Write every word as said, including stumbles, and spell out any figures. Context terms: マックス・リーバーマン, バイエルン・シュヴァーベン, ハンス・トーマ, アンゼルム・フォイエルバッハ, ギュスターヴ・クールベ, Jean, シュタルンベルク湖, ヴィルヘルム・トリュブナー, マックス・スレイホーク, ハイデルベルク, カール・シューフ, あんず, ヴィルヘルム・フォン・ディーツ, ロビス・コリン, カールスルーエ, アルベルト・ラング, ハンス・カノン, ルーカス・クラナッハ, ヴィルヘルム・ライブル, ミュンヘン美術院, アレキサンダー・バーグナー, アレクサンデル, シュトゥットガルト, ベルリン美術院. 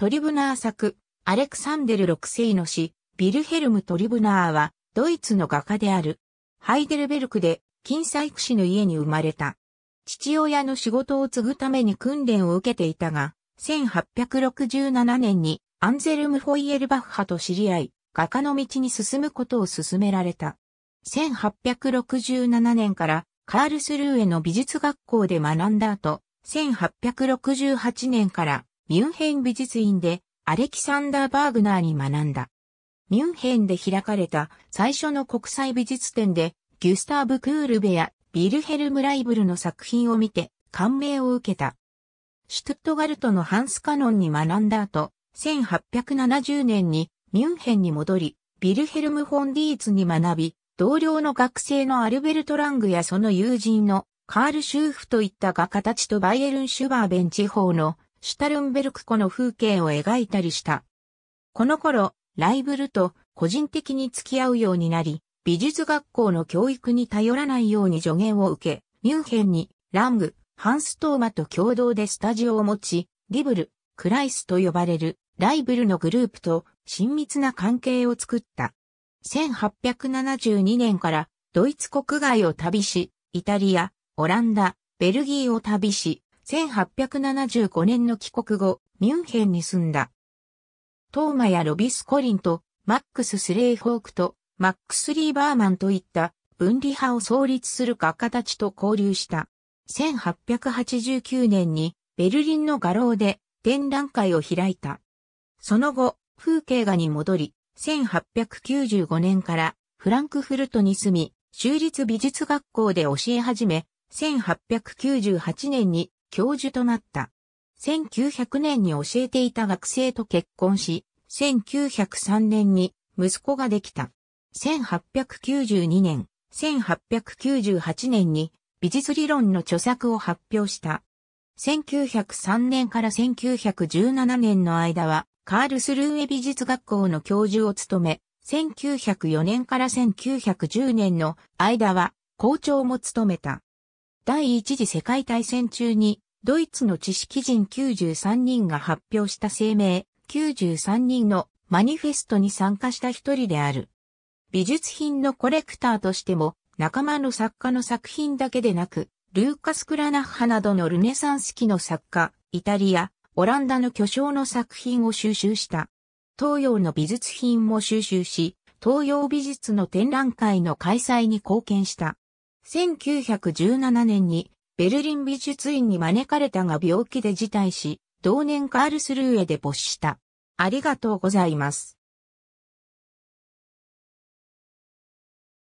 トリュブナー作、アレクサンデルろくせいの詩、ヴィルヘルム・トリュブナーは、ドイツの画家である。ハイデルベルクで、金細工師の家に生まれた。父親の仕事を継ぐために訓練を受けていたが、せんはっぴゃくろくじゅうななねんにアンゼルム・フォイエルバッハと知り合い、画家の道に進むことを勧められた。せんはっぴゃくろくじゅうななねんからカールスルーへの美術学校で学んだ後、せんはっぴゃくろくじゅうはちねんからミュンヘン美術院でアレキサンダー・バーグナーに学んだ。ミュンヘンで開かれた最初の国際美術展でギュスターヴ・クールベやヴィルヘルム・ライブルの作品を見て感銘を受けた。シュトゥットガルトのハンス・カノンに学んだ後、せんはっぴゃくななじゅうねんにミュンヘンに戻り、ヴィルヘルム・フォン・ディーツに学び、同僚の学生のアルベルト・ラングやその友人のカール・シューフといった画家たちとバイエルン・シュバーベン地方のシュタルンベルク湖の風景を描いたりした。この頃、ライブルと個人的に付き合うようになり、美術学校の教育に頼らないように助言を受け、ミュンヘンにラング、ハンス・トーマと共同でスタジオを持ち、リブル、クライスと呼ばれるライブルのグループと親密な関係を作った。せんはっぴゃくななじゅうにねんからドイツ国外を旅し、イタリア、オランダ、ベルギーを旅し、せんはっぴゃくななじゅうごねんの帰国後、ミュンヘンに住んだ。トーマやロビス・コリンとマックス・スレイホークとマックス・リーバーマンといった分離派を創立する画家たちと交流した。せんはっぴゃくはちじゅうきゅうねんにベルリンの画廊で展覧会を開いた。その後、風景画に戻り、せんはっぴゃくきゅうじゅうごねんからフランクフルトに住み、州立美術学校で教え始め、せんはっぴゃくきゅうじゅうはちねんに教授となった。せんきゅうひゃくねんに教えていた学生と結婚し、せんきゅうひゃくさんねんに息子ができた。せんはっぴゃくきゅうじゅうにねん、せんはっぴゃくきゅうじゅうはちねんに美術理論の著作を発表した。せんきゅうひゃくさんねんからせんきゅうひゃくじゅうななねんの間は、カールスルーエ美術学校の教授を務め、せんきゅうひゃくよねんからせんきゅうひゃくじゅうねんの間は、校長も務めた。第一次世界大戦中に、ドイツの知識人きゅうじゅうさんにんが発表した声明、きゅうじゅうさんにんのマニフェストに参加した一人である。美術品のコレクターとしても、仲間の作家の作品だけでなく、ルーカス・クラナッハなどのルネサンス期の作家、イタリア、オランダの巨匠の作品を収集した。東洋の美術品も収集し、東洋美術の展覧会の開催に貢献した。せんきゅうひゃくじゅうななねんにベルリン美術院に招かれたが病気で辞退し、同年カールスルーエで没した。ありがとうございます。